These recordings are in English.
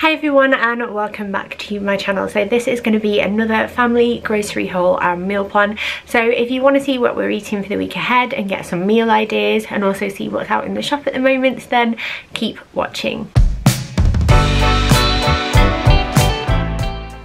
Hi everyone and welcome back to my channel. So this is going to be another family grocery haul and meal plan. So if you want to see what we're eating for the week ahead and get some meal ideas and also see what's out in the shop at the moment, then keep watching.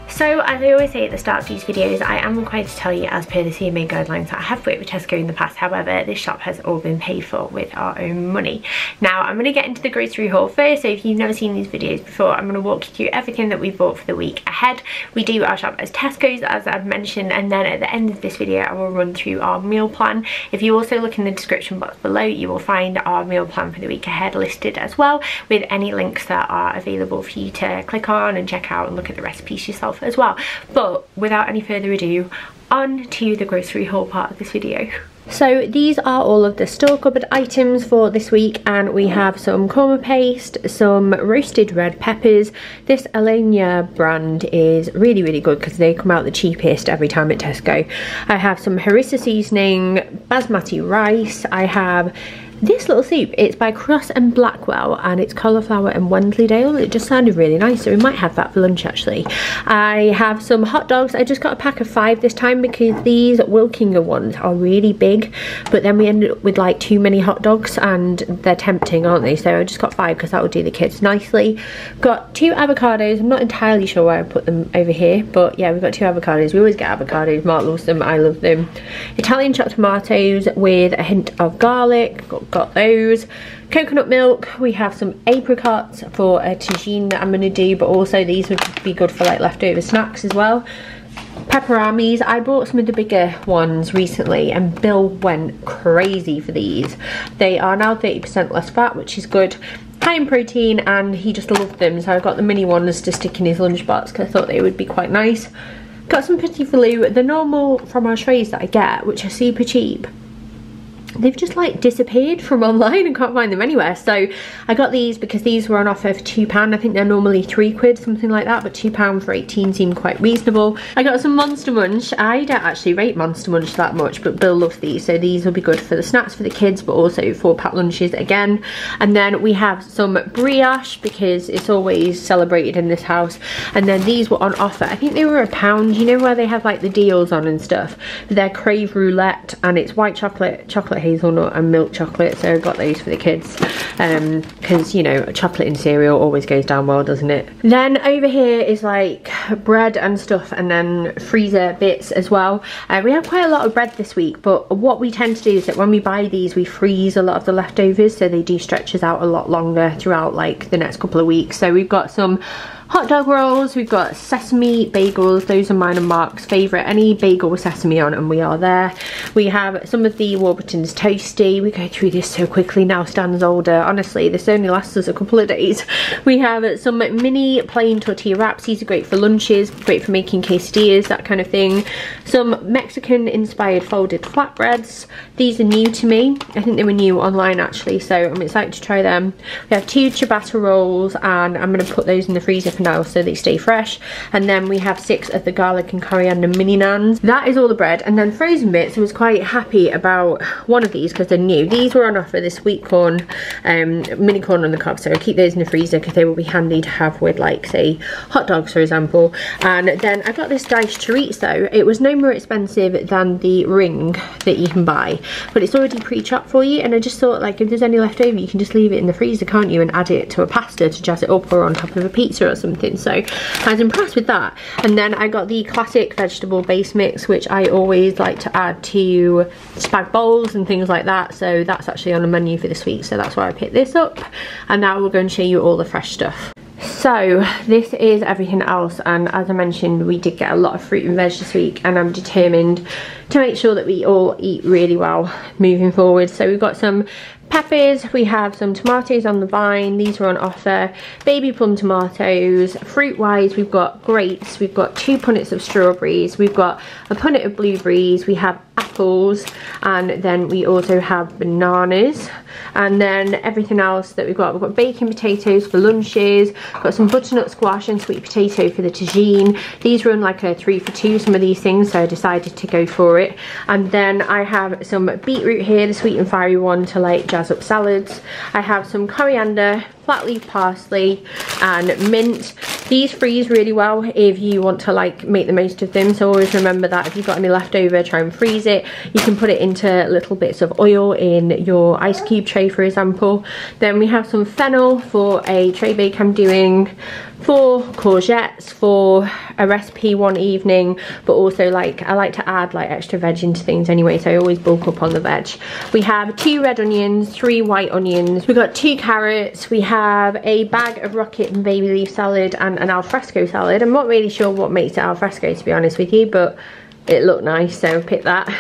So as I always say at the start of these videos, I am required to tell you as per the CMA guidelines that I have worked with Tesco in the past. However, this shop has all been paid for with our own money. Now I'm going to get into the grocery haul first, so if you've never seen these videos before, I'm going to walk you through everything that we bought for the week ahead. We do our shop as Tesco's, as I've mentioned, and then at the end of this video I will run through our meal plan. If you also look in the description box below, you will find our meal plan for the week ahead listed as well, with any links that are available for you to click on and check out and look at the recipes yourself as well. But without any further ado, on to the grocery haul part of this video. So these are all of the store cupboard items for this week, and we have some korma paste, some roasted red peppers. This Alenia brand is really, really good because they come out the cheapest every time at Tesco. I have some harissa seasoning, basmati rice. I have this little soup, it's by Cross and Blackwell, and it's cauliflower and Wensleydale. It just sounded really nice, so we might have that for lunch actually. I have some hot dogs. I just got a pack of 5 this time because these Wilkinger ones are really big, but then we ended up with like too many hot dogs and they're tempting, aren't they? So I just got 5 because that will do the kids nicely. Got 2 avocados. I'm not entirely sure why I put them over here, but yeah, we've got 2 avocados. We always get avocados. Mark loves them, I love them. Italian chopped tomatoes with a hint of garlic. Got those. Coconut milk. We have some apricots for a tagine that I'm going to do, but also these would be good for like leftover snacks as well. Pepperamis. I bought some of the bigger ones recently and Bill went crazy for these. They are now 30% less fat, which is good. High in protein, and he just loved them, so I got the mini ones to stick in his lunchbox because I thought they would be quite nice. Got some Petits Filous, the normal from our trays that I get, which are super cheap. They've just like disappeared from online and can't find them anywhere, so I got these because these were on offer for £2. I think they're normally £3, something like that, but £2 for 18 seemed quite reasonable. I got some Monster Munch. I don't actually rate Monster Munch that much, but Bill loves these, so these will be good for the snacks for the kids, but also for packed lunches again. And then we have some brioche because it's always celebrated in this house, and then these were on offer. I think they were £1, you know, where they have like the deals on and stuff. They're Crave Roulette, and it's white chocolate, hazelnut and milk chocolate, so I got those for the kids because, you know, chocolate and cereal always goes down well, doesn't it? Then over here is like bread and stuff, and then freezer bits as well. We have quite a lot of bread this week, but what we tend to do is that when we buy these we freeze a lot of the leftovers, so they do stretch us out a lot longer throughout like the next couple of weeks. So we've got some hot dog rolls, we've got sesame bagels. Those are mine and Mark's favourite. Any bagel with sesame on and we are there. We have some of the Warburton's toasty. We go through this so quickly now, Stan's older. Honestly, this only lasts us a couple of days. We have some mini plain tortilla wraps. These are great for lunches, great for making quesadillas, that kind of thing. Some Mexican inspired folded flatbreads. These are new to me. I think they were new online actually, so I'm excited to try them. We have 2 ciabatta rolls, and I'm going to put those in the freezer for now so they stay fresh. And then we have 6 of the garlic and coriander mini nans. That is all the bread. And then frozen bits, I was quite happy about one of these because they're new. These were on offer, this wheat corn, mini corn on the cob, so I'll keep those in the freezer because they will be handy to have with like, say, hot dogs for example. And then I got this diced chorizo. It was no more expensive than the ring that you can buy, but it's already pre-chopped for you, and I just thought like if there's any left over you can just leave it in the freezer, can't you, and add it to a pasta to jazz it up, or on top of a pizza or something. So I was impressed with that. And then I got the classic vegetable base mix, which I always like to add to spag bowls and things like that, so that's actually on the menu for this week, so that's why I picked this up. And now we'll go and show you all the fresh stuff. So this is everything else, and as I mentioned we did get a lot of fruit and veg this week, and I'm determined to make sure that we all eat really well moving forward. So we've got some peppers, we have some tomatoes on the vine, these are on offer, baby plum tomatoes. Fruit wise we've got grapes, we've got 2 punnets of strawberries, we've got a punnet of blueberries, we have apples, apples, and then we also have bananas, and then everything else that we've got baking potatoes for lunches, got some butternut squash and sweet potato for the tagine. These run like a 3 for 2, some of these things, so I decided to go for it. And then I have some beetroot here, the sweet and fiery one, to like jazz up salads. I have some coriander, flat leaf parsley and mint. These freeze really well if you want to like make the most of them, so always remember that. If you've got any leftover, try and freeze it. You can put it into little bits of oil in your ice cube tray, for example. Then we have some fennel for a tray bake I'm doing, for courgettes for a recipe one evening, but also like I like to add like extra veg into things anyway, so I always bulk up on the veg. We have 2 red onions, 3 white onions, we've got 2 carrots, we have a bag of rocket and baby leaf salad and an alfresco salad. I'm not really sure what makes it alfresco, to be honest with you, but it looked nice, so I picked that.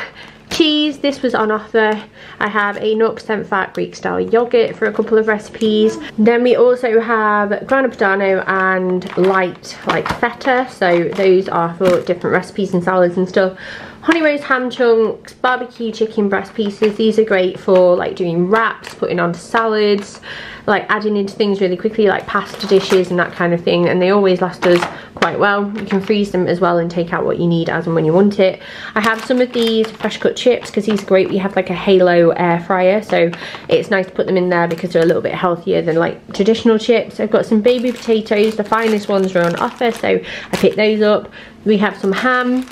Cheese, this was on offer. I have a 0% fat Greek style yogurt for a couple of recipes. Then we also have Grana Padano and light like feta, so those are for different recipes and salads and stuff. Honey roast ham chunks, barbecue chicken breast pieces. These are great for like doing wraps, putting on salads, like adding into things really quickly, like pasta dishes and that kind of thing, and they always last us quite well. You can freeze them as well and take out what you need as and when you want it. I have some of these fresh cut chips because these are great. We have like a Halo air fryer, so it's nice to put them in there because they're a little bit healthier than like traditional chips. I've got some baby potatoes, the finest ones are on offer, so I picked those up. We have some ham.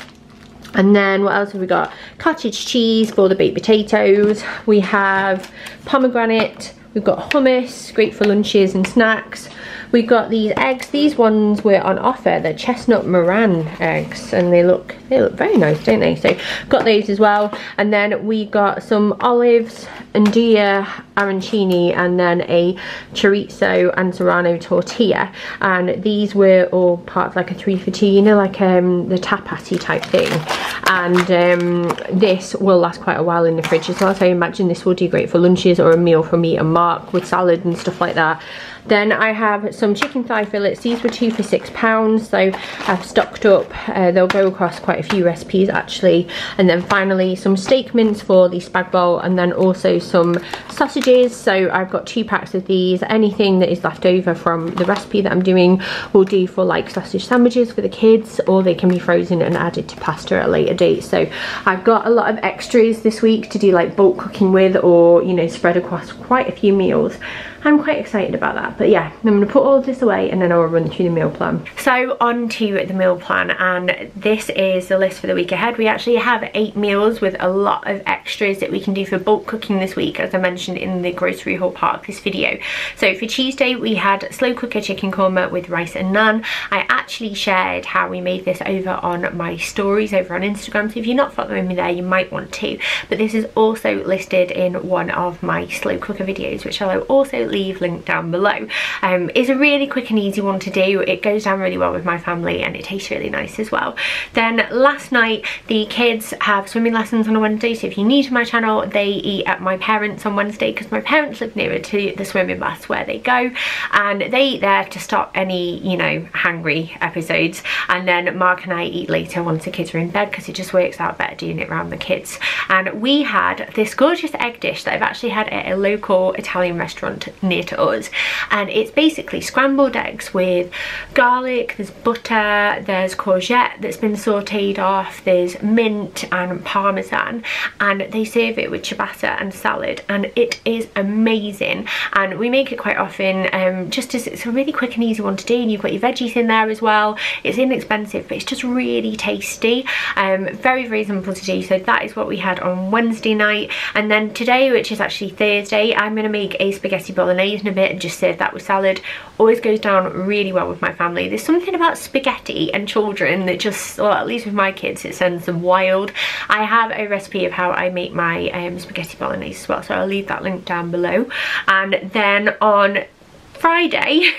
And then what else have we got? Cottage cheese for the baked potatoes. We have pomegranate. We've got hummus, great for lunches and snacks. We've got these eggs. These ones were on offer. They're chestnut meringue eggs, and they look very nice, don't they? So got those as well. And then we got some olives, andouille, arancini, and then a chorizo and serrano tortilla. And these were all part of like a 3 for 2, you know, like the tapasy type thing. And this will last quite a while in the fridge as well. So I imagine this will do great for lunches or a meal for me and Mark with salad and stuff like that. Then I have some chicken thigh fillets. These were 2 for £6, so I've stocked up. They'll go across quite a few recipes actually. And then finally some steak mince for the spag bowl, and then also some sausages. So I've got 2 packs of these. Anything that is left over from the recipe that I'm doing will do for like sausage sandwiches for the kids, or they can be frozen and added to pasta at a later date. So I've got a lot of extras this week to do like bulk cooking with, or you know, spread across quite a few meals. I'm quite excited about that, but yeah, I'm going to put all this away and then I'll run through the meal plan. So on to the meal plan, and this is the list for the week ahead. We actually have 8 meals with a lot of extras that we can do for bulk cooking this week, as I mentioned in the grocery haul part of this video. So for Tuesday we had slow cooker chicken korma with rice and naan. I actually shared how we made this over on my stories over on Instagram, so if you're not following me there you might want to, but this is also listed in one of my slow cooker videos, which I'll also leave linked down below. It's a really quick and easy one to do. It goes down really well with my family and it tastes really nice as well. Then last night the kids have swimming lessons on a Wednesday, so if you're new to my channel, they eat at my parents on Wednesday because my parents live nearer to the swimming baths where they go, and they eat there to stop any, you know, hangry episodes. And then Mark and I eat later once the kids are in bed because it just works out better doing it around the kids. And we had this gorgeous egg dish that I've actually had at a local Italian restaurant near to us, and it's basically scrambled eggs with garlic, there's butter, there's courgette that's been sauteed off, there's mint and parmesan, and they serve it with ciabatta and salad, and it is amazing. And we make it quite often, just as it's a really quick and easy one to do, and you've got your veggies in there as well. It's inexpensive, but it's just really tasty, very, very simple to do. So that is what we had on Wednesday night. And then today, which is actually Thursday, I'm going to make a spaghetti bolognese in a bit and just serve that with salad. Always goes down really well with my family. There's something about spaghetti and children that just, well, at least with my kids, it sends them wild. I have a recipe of how I make my spaghetti bolognese as well, so I'll leave that link down below. And then on Friday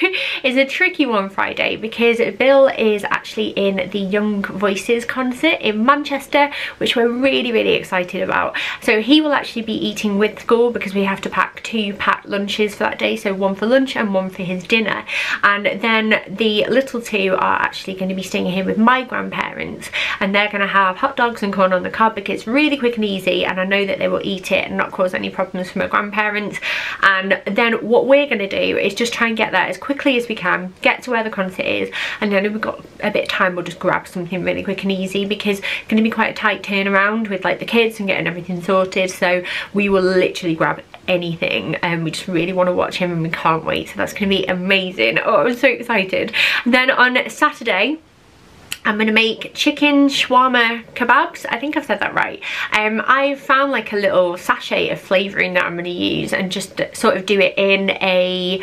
is a tricky one, Friday, because Bill is actually in the Young Voices concert in Manchester, which we're really, really excited about. So he will actually be eating with school because we have to pack two packed lunches for that day, so one for lunch and one for his dinner. And then the little two are actually going to be staying here with my grandparents, and they're going to have hot dogs and corn on the cob because it's really quick and easy, and I know that they will eat it and not cause any problems for my grandparents. And then what we're going to do is just try and get there as quickly as we can, get to where the concert is, and then if we've got a bit of time we'll just grab something really quick and easy, because it's going to be quite a tight turnaround with like the kids and getting everything sorted, so we will literally grab anything. And we just really want to watch him and we can't wait, so that's going to be amazing. Oh, I'm so excited. Then on Saturday I'm gonna make chicken shawarma kebabs. I think I've said that right. I found like a little sachet of flavouring that I'm gonna use and just sort of do it in a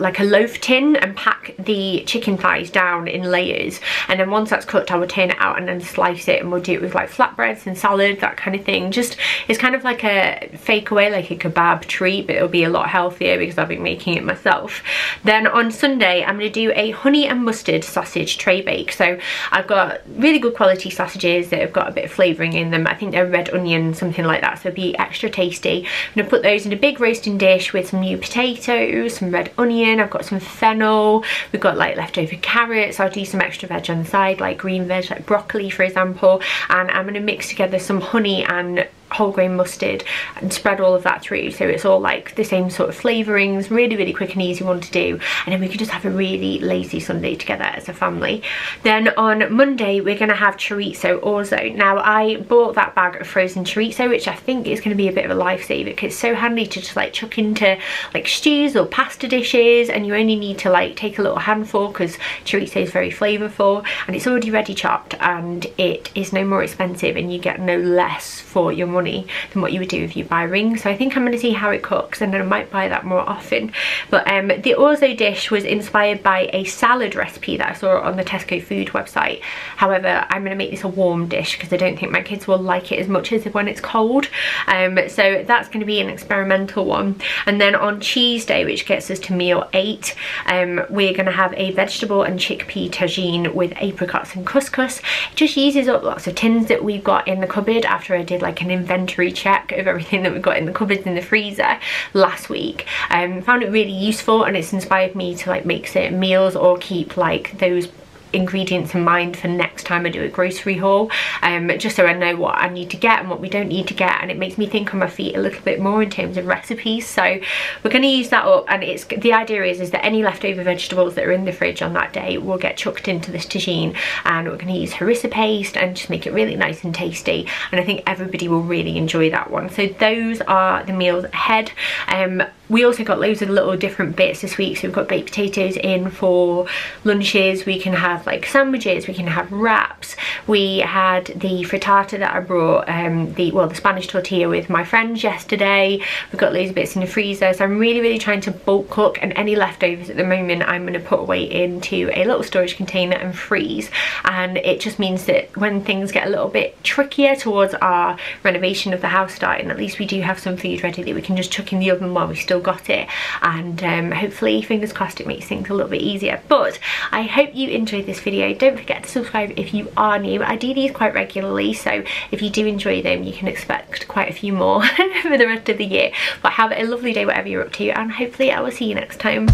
like a loaf tin and pack the chicken thighs down in layers, and then once that's cooked I will turn it out and then slice it, and we'll do it with like flatbreads and salad, that kind of thing. Just, it's kind of like a fake away, like a kebab treat, but it'll be a lot healthier because I'll be making it myself. Then on Sunday I'm gonna do a honey and mustard sausage tray bake. So I've got really good quality sausages that have got a bit of flavouring in them. I think they're red onion, something like that, so it'll be extra tasty. I'm going to put those in a big roasting dish with some new potatoes, some red onion, I've got some fennel, we've got like leftover carrots, I'll do some extra veg on the side, like green veg, like broccoli for example, and I'm going to mix together some honey and whole grain mustard and spread all of that through, so it's all like the same sort of flavourings. Really, really quick and easy one to do, and then we can just have a really lazy Sunday together as a family. Then on Monday we're going to have chorizo also. Now I bought that bag of frozen chorizo, which I think is going to be a bit of a lifesaver because it's so handy to just like chuck into like stews or pasta dishes, and you only need to like take a little handful because chorizo is very flavourful, and it's already ready chopped, and it is no more expensive, and you get no less for your money than what you would do if you buy rings. So I think I'm going to see how it cooks, and then I might buy that more often. But the orzo dish was inspired by a salad recipe that I saw on the Tesco food website. However, I'm going to make this a warm dish because I don't think my kids will like it as much as when it's cold. So that's going to be an experimental one. And then on Tuesday, which gets us to meal 8, we're going to have a vegetable and chickpea tagine with apricots and couscous. It just uses up lots of tins that we've got in the cupboard after I did like an inventory check of everything that we've got in the cupboards in the freezer last week. Found it really useful, and it's inspired me to like make certain meals or keep like those ingredients in mind for next time I do a grocery haul, just so I know what I need to get and what we don't need to get, and it makes me think on my feet a little bit more in terms of recipes. So we're going to use that up, and it's the idea is that any leftover vegetables that are in the fridge on that day will get chucked into this tagine, and we're going to use harissa paste and just make it really nice and tasty, and I think everybody will really enjoy that one. So those are the meals ahead. We also got loads of little different bits this week, so we've got baked potatoes in for lunches, we can have like sandwiches, we can have wraps, we had the frittata that I brought, the Spanish tortilla with my friends yesterday, we've got loads of bits in the freezer, so I'm really, really trying to bulk cook, and any leftovers at the moment I'm going to put away into a little storage container and freeze, and it just means that when things get a little bit trickier towards our renovation of the house starting, at least we do have some food ready that we can just chuck in the oven while we've still got it, and hopefully, fingers crossed, it makes things a little bit easier. But I hope you enjoyed this video. Don't forget to subscribe if you are new. I do these quite regularly, so if you do enjoy them you can expect quite a few more for the rest of the year. But have a lovely day whatever you're up to, and hopefully I will see you next time.